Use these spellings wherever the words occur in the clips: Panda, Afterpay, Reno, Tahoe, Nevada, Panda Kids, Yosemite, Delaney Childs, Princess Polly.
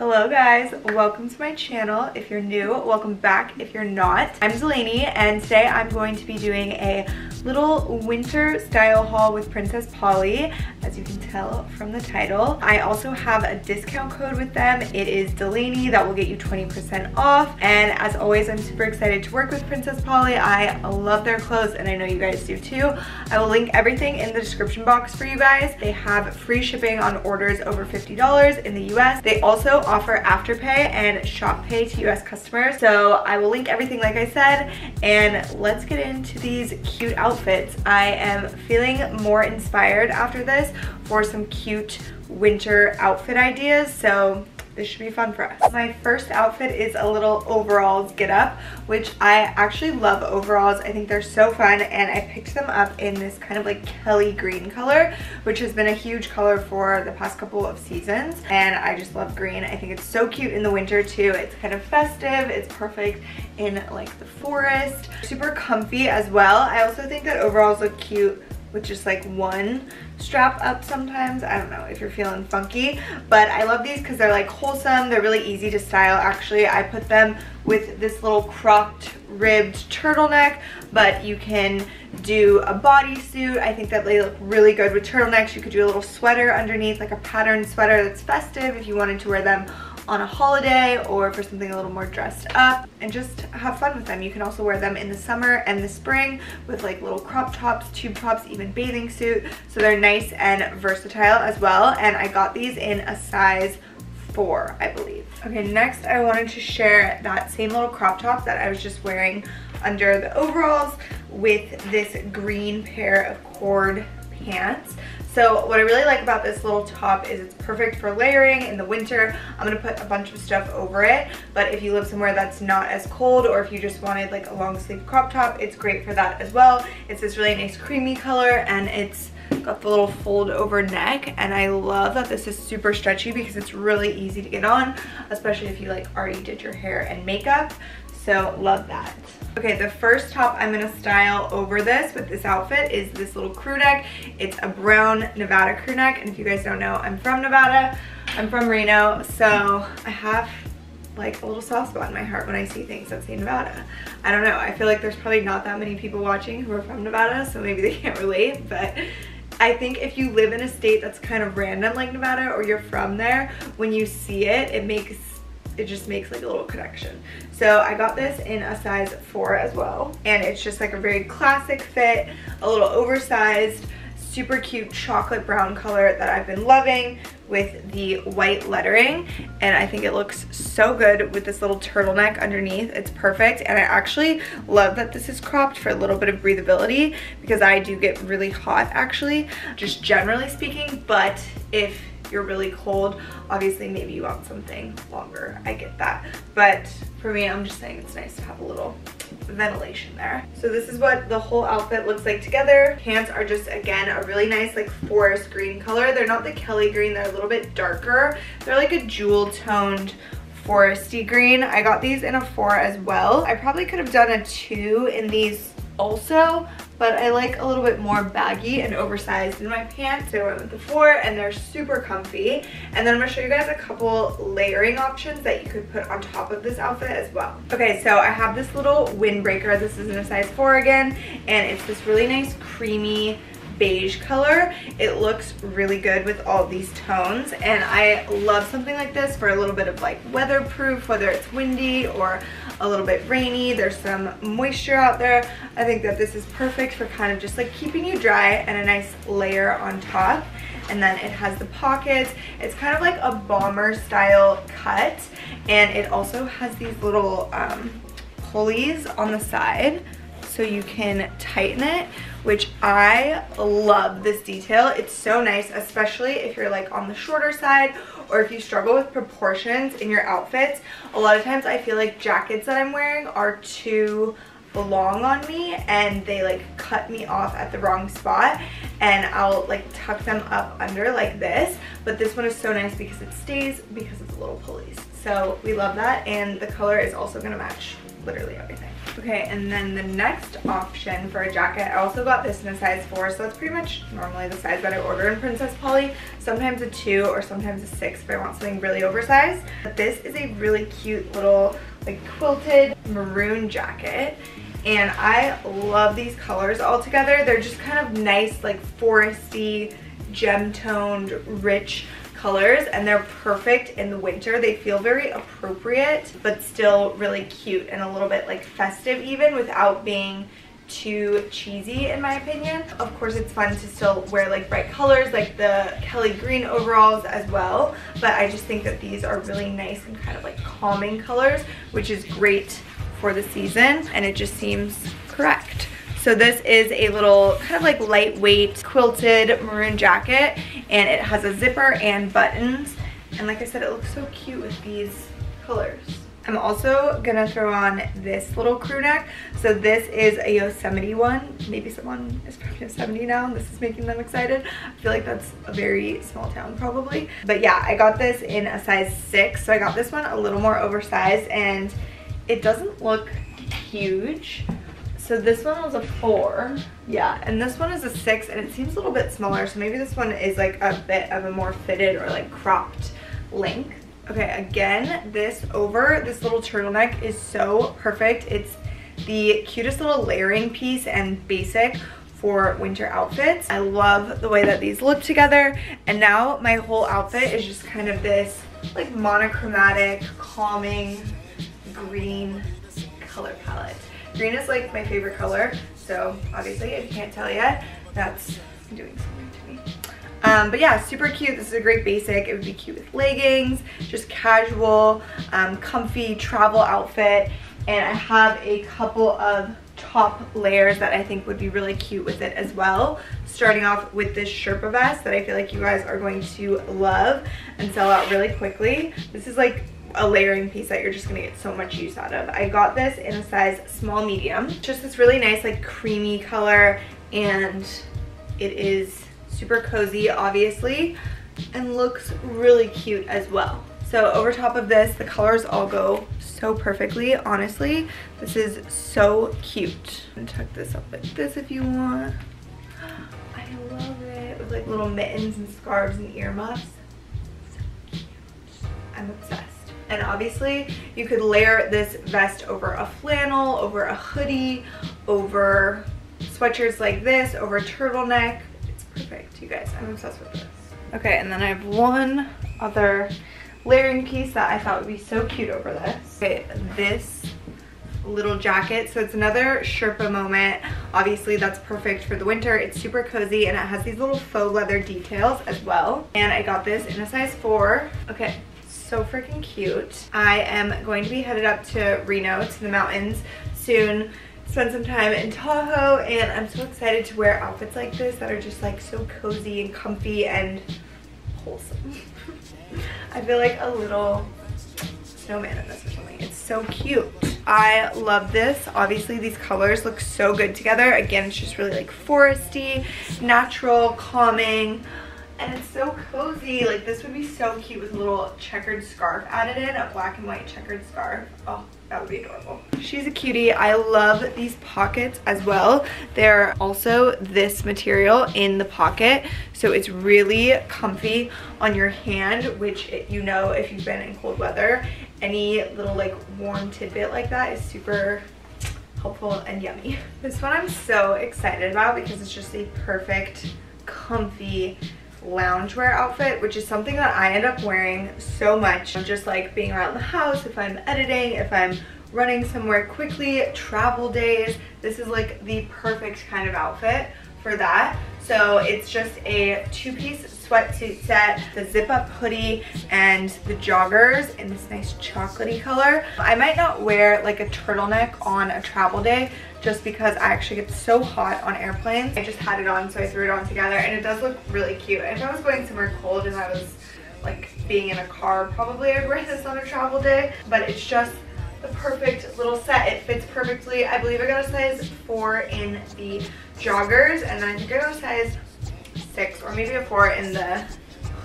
Hello guys, welcome to my channel. If you're new, welcome back. If you're not, I'm Delaney and today I'm going to be doing a little winter style haul with Princess Polly, as you can tell from the title. I also have a discount code with them. It is Delaney. That will get you 20% off. And as always, I'm super excited to work with Princess Polly. I love their clothes and I know you guys do too. I will link everything in the description box for you guys. They have free shipping on orders over $50 in the US. They also offer Afterpay and Shop Pay to US customers. So I will link everything like I said, and let's get into these cute outfits. I am feeling more inspired after this for some cute winter outfit ideas, so this should be fun for us. My first outfit is a little overalls get up, which I actually love overalls. I think they're so fun, and I picked them up in this kind of like Kelly green color, which has been a huge color for the past couple of seasons, and I just love green. I think it's so cute in the winter too. It's kind of festive. It's perfect in like the forest. Super comfy as well. I also think that overalls look cute with just like one strap up sometimes. I don't know if you're feeling funky, but I love these because they're like wholesome. They're really easy to style actually. I put them with this little cropped ribbed turtleneck, but you can do a bodysuit. I think that they look really good with turtlenecks. You could do a little sweater underneath, like a patterned sweater that's festive if you wanted to wear them on a holiday or for something a little more dressed up, and just have fun with them. You can also wear them in the summer and the spring with like little crop tops, tube tops, even bathing suit. So they're nice and versatile as well, and I got these in a size 4, I believe. Okay, next I wanted to share that same little crop top that I was just wearing under the overalls with this green pair of cord pants. So what I really like about this little top is it's perfect for layering in the winter. I'm gonna put a bunch of stuff over it, but if you live somewhere that's not as cold, or if you just wanted like a long sleeve crop top, it's great for that as well. It's this really nice creamy color, and it's got the little fold over neck, and I love that this is super stretchy because it's really easy to get on, especially if you like already did your hair and makeup. So love that. Okay, the first top I'm gonna style over this with this outfit is this little crew neck. It's a brown Nevada crew neck, and if you guys don't know, I'm from Nevada. I'm from Reno, so I have like a little soft spot in my heart when I see things that say Nevada. I don't know, I feel like there's probably not that many people watching who are from Nevada, so maybe they can't relate, but I think if you live in a state that's kind of random like Nevada, or you're from there, when you see it, it just makes like a little connection. So I got this in a size 4 as well, and it's just like a very classic fit, a little oversized, super cute chocolate brown color that I've been loving with the white lettering, and I think it looks so good with this little turtleneck underneath. It's perfect, and I actually love that this is cropped for a little bit of breathability because I do get really hot actually, just generally speaking, but if you're really cold, obviously maybe you want something longer, I get that, but for me, I'm just saying it's nice to have a little ventilation there. So this is what the whole outfit looks like together. Pants are just, again, a really nice like forest green color. They're not the Kelly green, they're a little bit darker. They're like a jewel toned foresty green. I got these in a 4 as well. I probably could have done a 2 in these also, but I like a little bit more baggy and oversized in my pants, so I went with the 4, and they're super comfy. And then I'm gonna show you guys a couple layering options that you could put on top of this outfit as well. Okay, so I have this little windbreaker. This is in a size 4 again, and it's this really nice creamy beige color. It looks really good with all these tones, and I love something like this for a little bit of like weatherproof, whether it's windy or a little bit rainy, there's some moisture out there. I think that this is perfect for kind of just like keeping you dry, and a nice layer on top. And then it has the pockets. It's kind of like a bomber style cut, and it also has these little pulleys on the side so you can tighten it, which I love this detail. It's so nice, especially if you're like on the shorter side, or if you struggle with proportions in your outfits. A lot of times I feel like jackets that I'm wearing are too long on me, and they like cut me off at the wrong spot, and I'll like tuck them up under like this, but this one is so nice because it stays because of the little pulleys. So we love that, and the color is also gonna match literally everything. Okay, and then the next option for a jacket, I also got this in a size 4, so that's pretty much normally the size that I order in Princess Polly. Sometimes a 2 or sometimes a 6 if I want something really oversized. But this is a really cute little like quilted maroon jacket. And I love these colors all together. They're just kind of nice, like foresty, gem-toned, rich colors, and they're perfect in the winter. They feel very appropriate, but still really cute and a little bit like festive even without being too cheesy in my opinion. Of course it's fun to still wear like bright colors like the Kelly green overalls as well, but I just think that these are really nice and kind of like calming colors, which is great for the season, and it just seems correct. So this is a little kind of like lightweight quilted maroon jacket, and it has a zipper and buttons, and like I said, it looks so cute with these colors. I'm also gonna throw on this little crew neck. So this is a Yosemite one. Maybe someone is from Yosemite now and this is making them excited. I feel like that's a very small town probably. But yeah, I got this in a size 6, so I got this one a little more oversized, and it doesn't look huge. So this one was a 4, yeah, and this one is a 6, and it seems a little bit smaller, so maybe this one is like a bit of a more fitted or like cropped length. Okay, again, this over this little turtleneck is so perfect. It's the cutest little layering piece and basic for winter outfits. I love the way that these look together, and now my whole outfit is just kind of this like monochromatic, calming, green color palette. Green is like my favorite color, so obviously if you can't tell yet, that's doing something to me. But yeah, super cute. This is a great basic. It would be cute with leggings, just casual, comfy travel outfit. And I have a couple of top layers that I think would be really cute with it as well. Starting off with this Sherpa vest that I feel like you guys are going to love and sell out really quickly. This is like a layering piece that you're just gonna get so much use out of. I got this in a size small medium. Just this really nice like creamy color, and it is super cozy obviously and looks really cute as well. So over top of this, the colors all go so perfectly, honestly. This is so cute. And tuck this up like this if you want. I love it with like little mittens and scarves and earmuffs. So cute. I'm obsessed. And obviously you could layer this vest over a flannel, over a hoodie, over sweatshirts like this, over a turtleneck. It's perfect, you guys. I'm obsessed with this. Okay, and then I have one other layering piece that I thought would be so cute over this. Okay, this little jacket. So it's another Sherpa moment. Obviously that's perfect for the winter. It's super cozy, and it has these little faux leather details as well. And I got this in a size 4. Okay. So freaking cute. I am going to be headed up to Reno, to the mountains soon, spend some time in Tahoe, and I'm so excited to wear outfits like this that are just like so cozy and comfy and wholesome. I feel like a little snowman in this or something. It's so cute. I love this. Obviously these colors look so good together. Again, it's just really like foresty, natural, calming. And it's so cozy. Like, this would be so cute with a little checkered scarf added in, a black and white checkered scarf. Oh, that would be adorable. She's a cutie. I love these pockets as well. They're also this material in the pocket, so it's really comfy on your hand, which, you know, if you've been in cold weather, any little like warm tidbit like that is super helpful and yummy. This one I'm so excited about because it's just a perfect, comfy loungewear outfit, which is something that I end up wearing so much. I'm just like being around the house, if I'm editing, if I'm running somewhere quickly, travel days. This is like the perfect kind of outfit for that. So it's just a two-piece sweatsuit set, the zip-up hoodie, and the joggers in this nice chocolatey color. I might not wear like a turtleneck on a travel day just because I actually get so hot on airplanes. I just had it on, so I threw it on together, and it does look really cute. If I was going somewhere cold and I was like being in a car, probably I'd wear this on a travel day, but it's just the perfect little set. It fits perfectly. I believe I got a size 4 in the joggers, and then I think I got a size 6 or maybe a 4 in the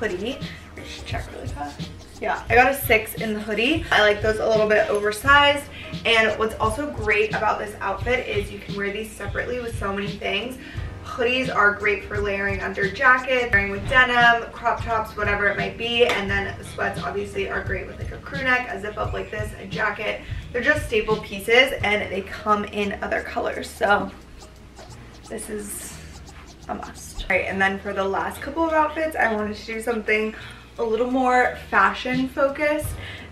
hoodie. Just check really fast. Yeah, I got a 6 in the hoodie. I like those a little bit oversized. And what's also great about this outfit is you can wear these separately with so many things. Hoodies are great for layering under jackets, wearing with denim, crop tops, whatever it might be. And then sweats obviously are great with like a crew neck, a zip up like this, a jacket. They're just staple pieces and they come in other colors. So this is a must. All right, and then for the last couple of outfits, I wanted to do something a little more fashion focused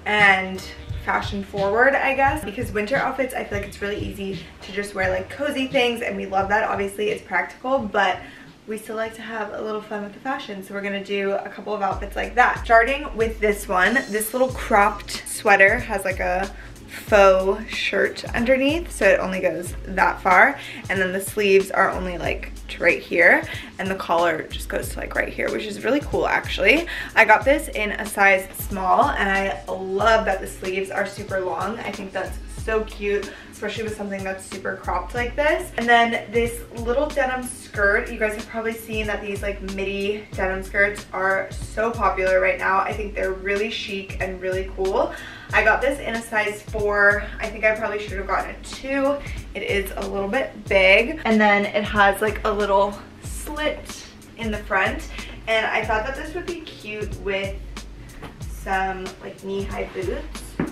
and fashion forward, I guess, because winter outfits, I feel like it's really easy to just wear like cozy things, and we love that. Obviously it's practical, but we still like to have a little fun with the fashion, so we're gonna do a couple of outfits like that. Starting with this one, this little cropped sweater has like a faux shirt underneath, so it only goes that far, and then the sleeves are only like to right here, and the collar just goes to like right here, which is really cool actually. I got this in a size small, and I love that the sleeves are super long. I think that's so cute, especially with something that's super cropped like this. And then this little denim skirt, you guys have probably seen that these like midi denim skirts are so popular right now. I think they're really chic and really cool. I got this in a size 4. I think I probably should have gotten a 2. It is a little bit big, and then it has like a little slit in the front, and I thought that this would be cute with some like knee-high boots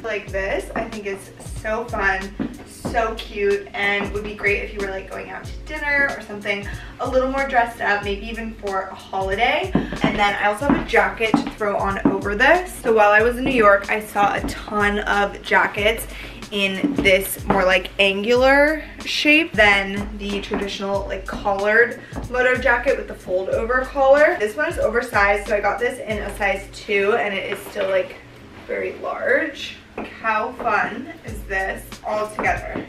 like this. I think it's so fun, so cute, and would be great if you were like going out to dinner or something a little more dressed up, maybe even for a holiday. And then I also have a jacket to throw on over this. So while I was in New York, I saw a ton of jackets in this more like angular shape than the traditional like collared moto jacket with the fold over collar. This one is oversized, so I got this in a size 2, and it is still like very large. Like, how fun is this all together?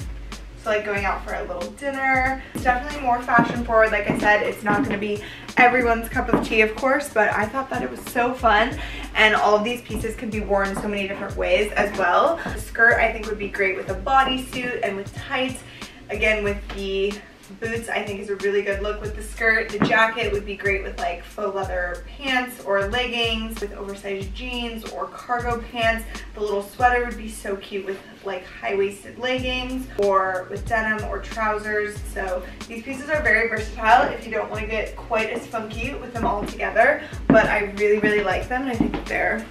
So like going out for a little dinner. It's definitely more fashion forward. Like I said, it's not gonna be everyone's cup of tea, of course, but I thought that it was so fun, and all of these pieces can be worn so many different ways as well. The skirt I think would be great with a bodysuit and with tights. Again, with the boots, I think is a really good look with the skirt. The jacket would be great with like faux leather pants or leggings, with oversized jeans or cargo pants. The little sweater would be so cute with like high-waisted leggings or with denim or trousers. So these pieces are very versatile if you don't want to get quite as funky with them all together, but I really, really like them, and I think they're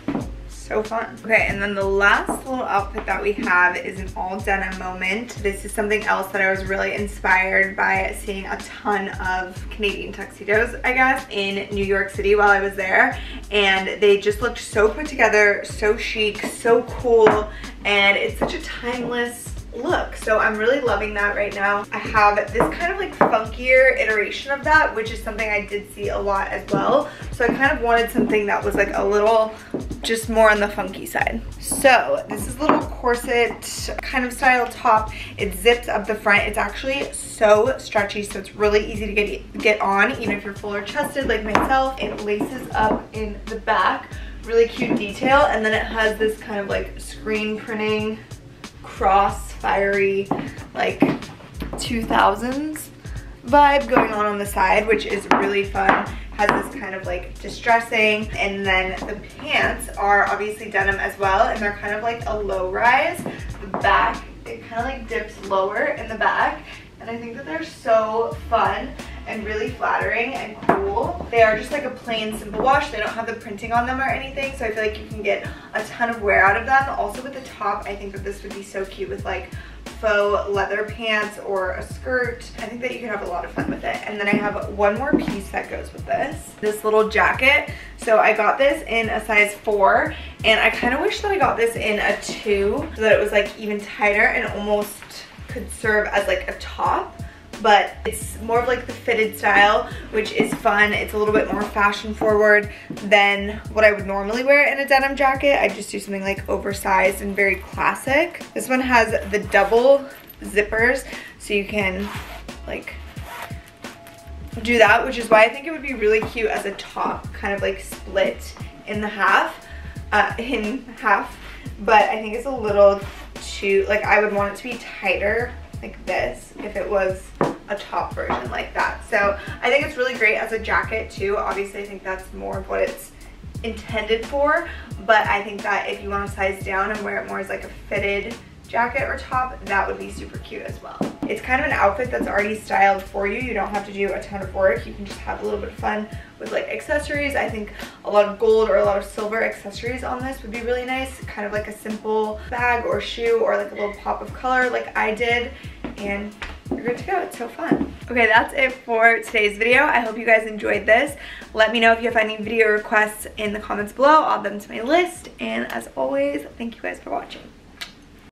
so fun. Okay, and then the last little outfit that we have is an all denim moment. This is something else that I was really inspired by seeing a ton of Canadian tuxedos, I guess, in New York City while I was there. And they just looked so put together, so chic, so cool, and it's such a timeless look. So I'm really loving that right now. I have this kind of like funkier iteration of that, which is something I did see a lot as well. So I kind of wanted something that was like a little just more on the funky side. So this is a little corset kind of style top. It zips up the front. It's actually so stretchy, so it's really easy to get on, even if you're fuller chested like myself. It laces up in the back, really cute detail, and then it has this kind of like screen printing cross fiery like 2000s vibe going on the side, which is really fun. Has this kind of like distressing, and then the pants are obviously denim as well, and they're kind of like a low rise. The back, it kind of like dips lower in the back, and I think that they're so fun and really flattering and cool. They are just like a plain simple wash. They don't have the printing on them or anything, so I feel like you can get a ton of wear out of them. Also with the top, I think that this would be so cute with like faux leather pants or a skirt. I think that you can have a lot of fun with it. And then I have one more piece that goes with this. This little jacket. So I got this in a size 4, and I kind of wish that I got this in a 2 so that it was like even tighter and almost could serve as like a top. But it's more of like the fitted style, which is fun. It's a little bit more fashion forward than what I would normally wear in a denim jacket. I just do something like oversized and very classic. This one has the double zippers, so you can like do that, which is why I think it would be really cute as a top, kind of like split in the half, but I think it's a little too, like I would want it to be tighter like this if it was a top version like that. So I think it's really great as a jacket too. Obviously I think that's more of what it's intended for, but I think that if you want to size down and wear it more as like a fitted jacket or top, that would be super cute as well. It's kind of an outfit that's already styled for you. You don't have to do a ton of work. You can just have a little bit of fun with like accessories. I think a lot of gold or a lot of silver accessories on this would be really nice. Kind of like a simple bag or shoe or like a little pop of color like I did, and you're good to go. It's so fun. Okay, that's it for today's video. I hope you guys enjoyed this. Let me know if you have any video requests in the comments below. I'll add them to my list. And as always, thank you guys for watching.